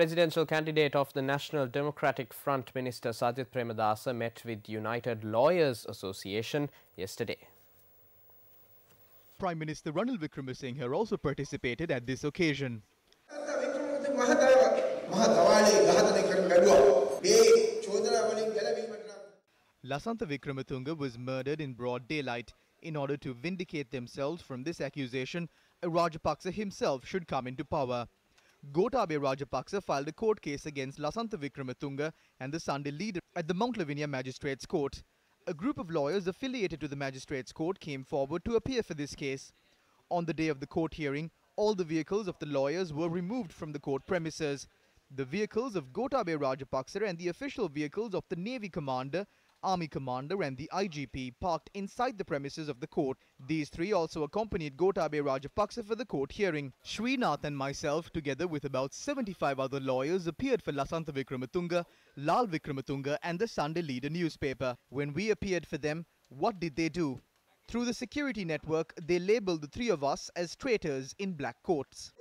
Presidential candidate of the National Democratic Front, Minister Sajith Premadasa, met with United Lawyers Association yesterday. Prime Minister Ranil Wickremesinghe also participated at this occasion. Lasantha Wickramatunga was murdered in broad daylight. In order to vindicate themselves from this accusation, Rajapaksa himself should come into power. Gotabaya Rajapaksa filed a court case against Lasantha Wickramatunga and the Sunday Leader at the Mount Lavinia Magistrates Court. A group of lawyers affiliated to the Magistrates Court came forward to appear for this case. On the day of the court hearing, all the vehicles of the lawyers were removed from the court premises. The vehicles of Gotabaya Rajapaksa and the official vehicles of the Navy Commander, Army Commander and the IGP parked inside the premises of the court. These three also accompanied Gotabaya Rajapaksa for the court hearing. Srinath and myself, together with about 75 other lawyers, appeared for Lasantha Wickramatunga, Lal Wickramatunga and the Sunday Leader newspaper. When we appeared for them, what did they do? Through the security network, they labelled the three of us as traitors in black coats.